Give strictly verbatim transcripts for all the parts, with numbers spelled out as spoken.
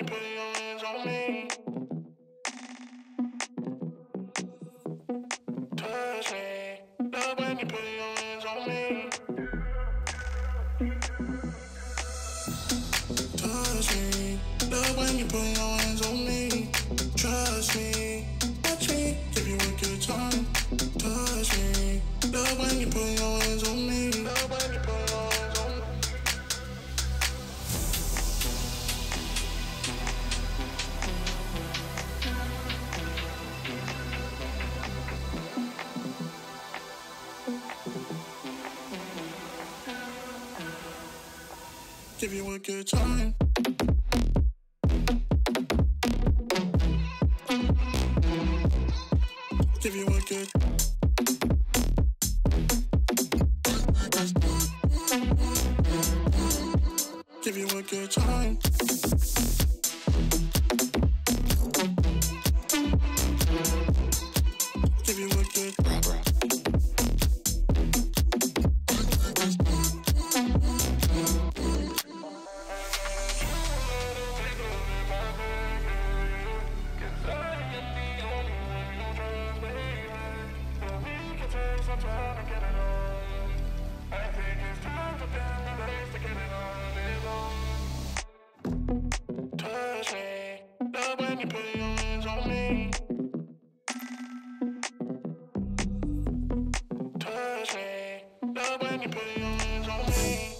you put your hands on me? Touch me. Love when you put your hands on me. Touch me. Love when you put your hands on me. Trust me. Touch me. Give you a good time. Touch me. Love when you put your hands on me. Love when you put your hands on me. Give you a good time. Give you a good. Give you a good time. Give you a good. I'm trying to get it on. I think it's time to find a place to get it on and on. Touch me. Love when you put your hands on me. Touch me. Love when you put your hands on me.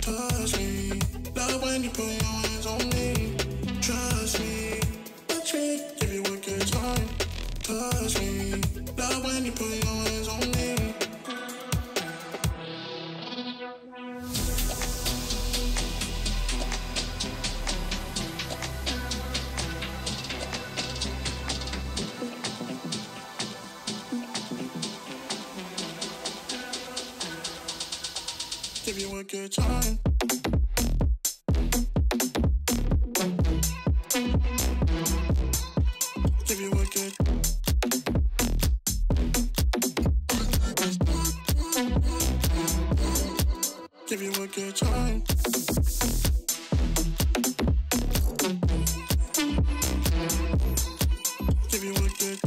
Touch me. Love when you put your hands on me. Trust me. Touch me. Give you a good time. Touch me. Love when you put your hands on me. Give you a good time. Give you a good. Give you a good time. Give you a good.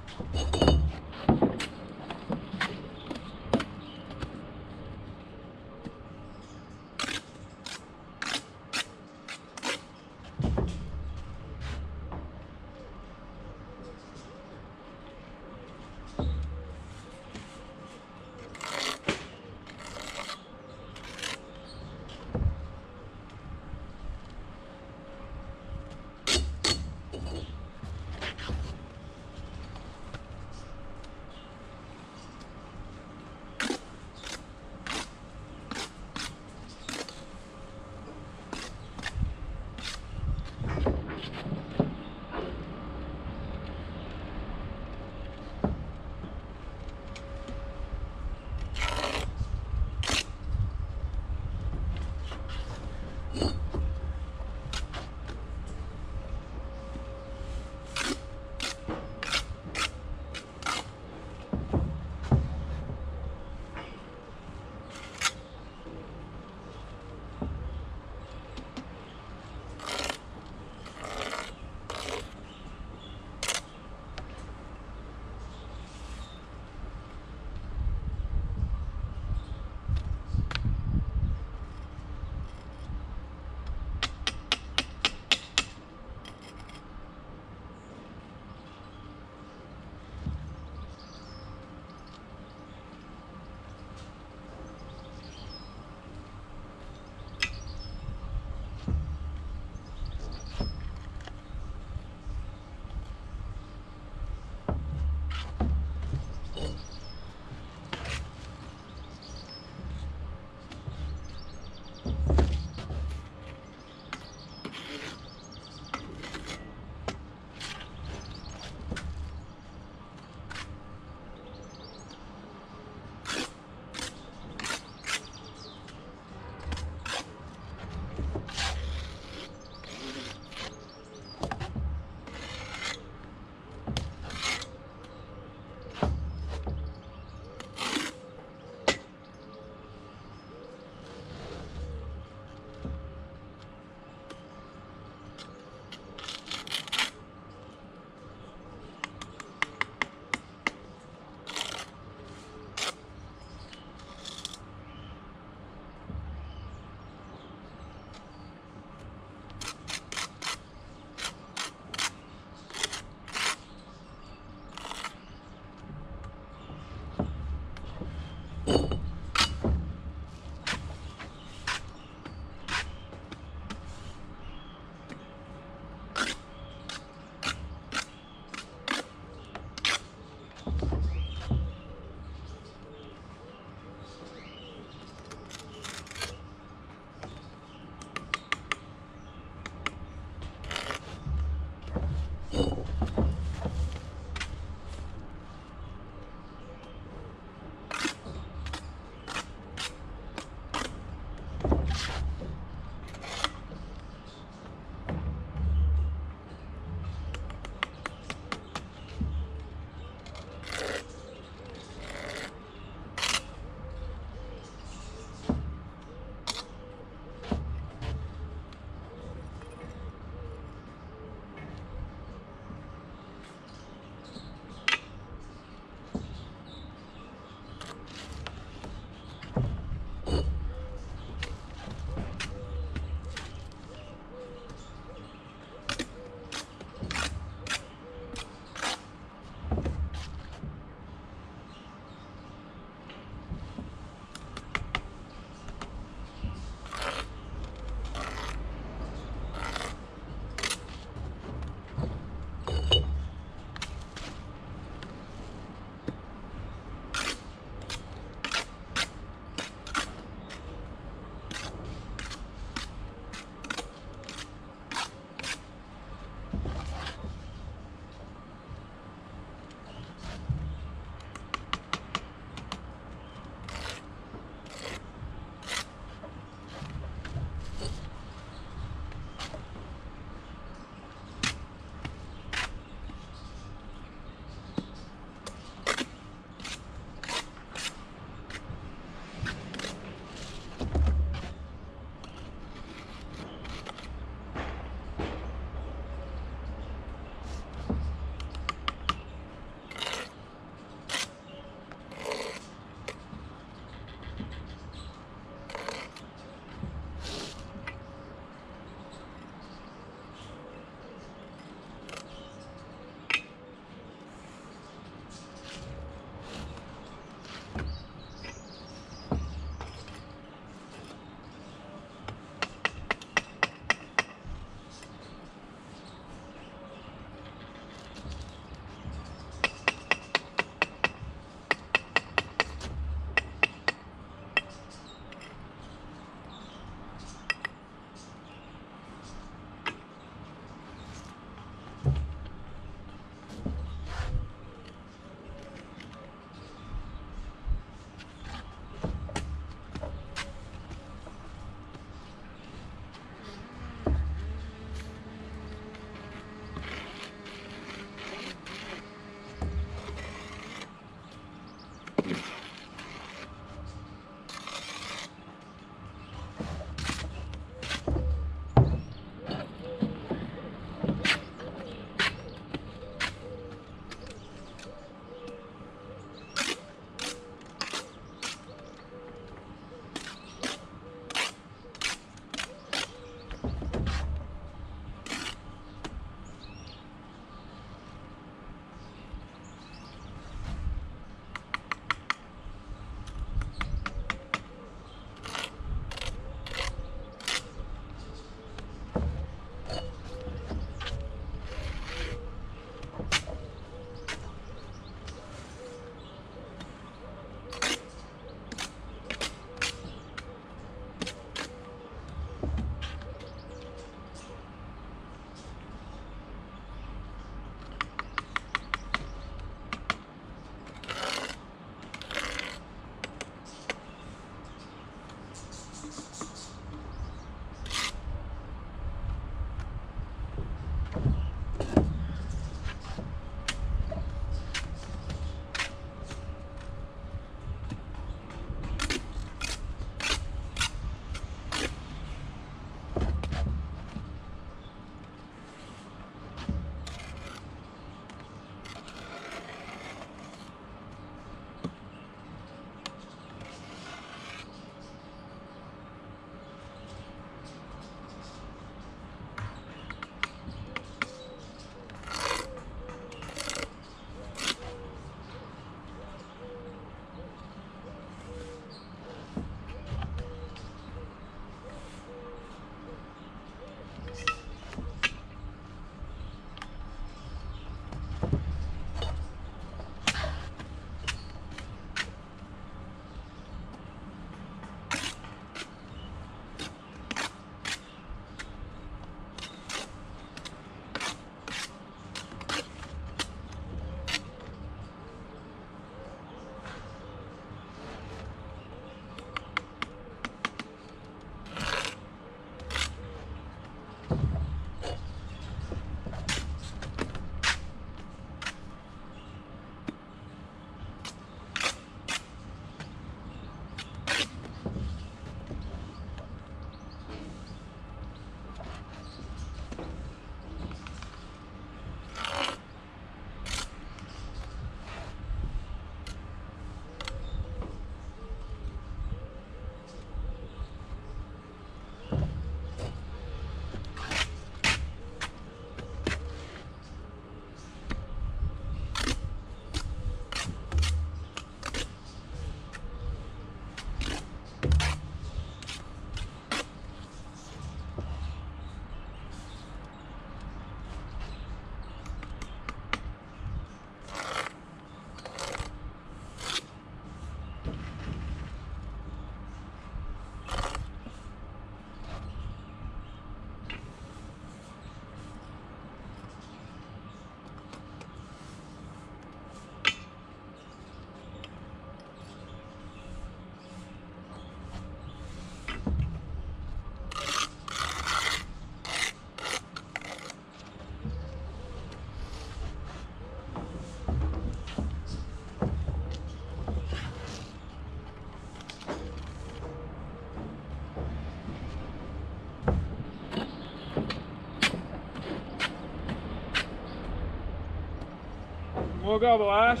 More gobble, Ash.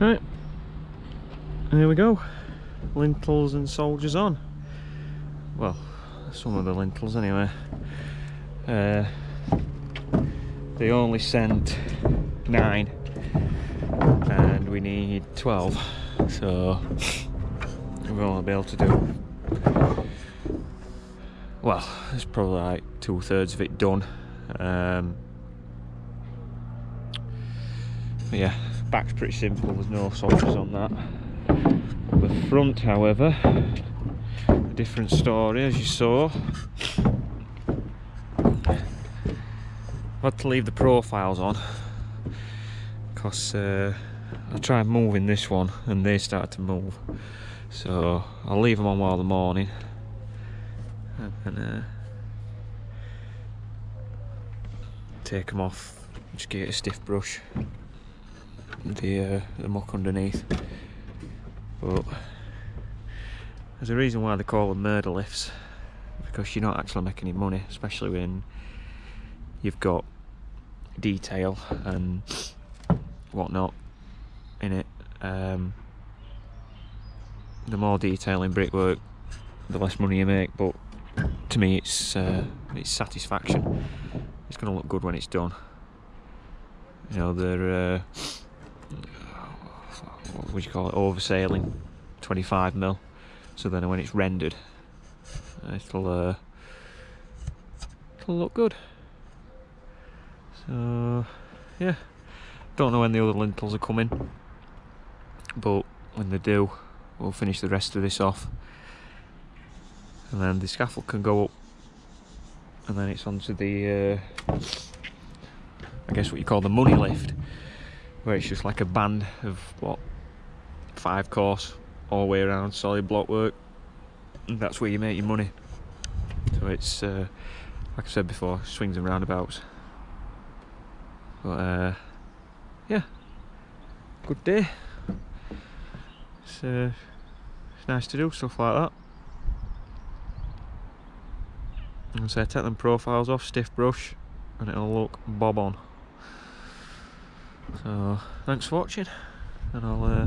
All right. And there we go, lintels and soldiers on. Well, some of the lintels anyway. Uh, they only sent nine and we need twelve, so we'll only be able to do, well, it's probably like two thirds of it done. Um, but yeah, back's pretty simple, there's no soldiers on that. The front, however, a different story, as you saw. I had to leave the profiles on because uh, I tried moving this one and they started to move, so I'll leave them on while the morning. And uh, take them off, just give it a stiff brush, the, uh, the muck underneath. But there's a reason why they call them murder lifts, because you're not actually making any money, especially when you've got detail and whatnot in it. Um, the more detail in brickwork, the less money you make, but to me it's uh, it's satisfaction. It's going to look good when it's done. You know, they're, uh, what would you call it, oversailing twenty-five mil, so then when it's rendered it'll, uh, it'll look good. So yeah, don't know when the other lintels are coming, but when they do we'll finish the rest of this off, and then the scaffold can go up, and then it's onto the uh, I guess what you call the money lift, where it's just like a band of what, five course all the way around solid block work, and that's where you make your money. So it's uh, like I said before, swings and roundabouts. But uh, yeah, good day. It's, uh, it's nice to do stuff like that. And so I take them profiles off, stiff brush, and it'll look bob on. So thanks for watching, and I'll uh,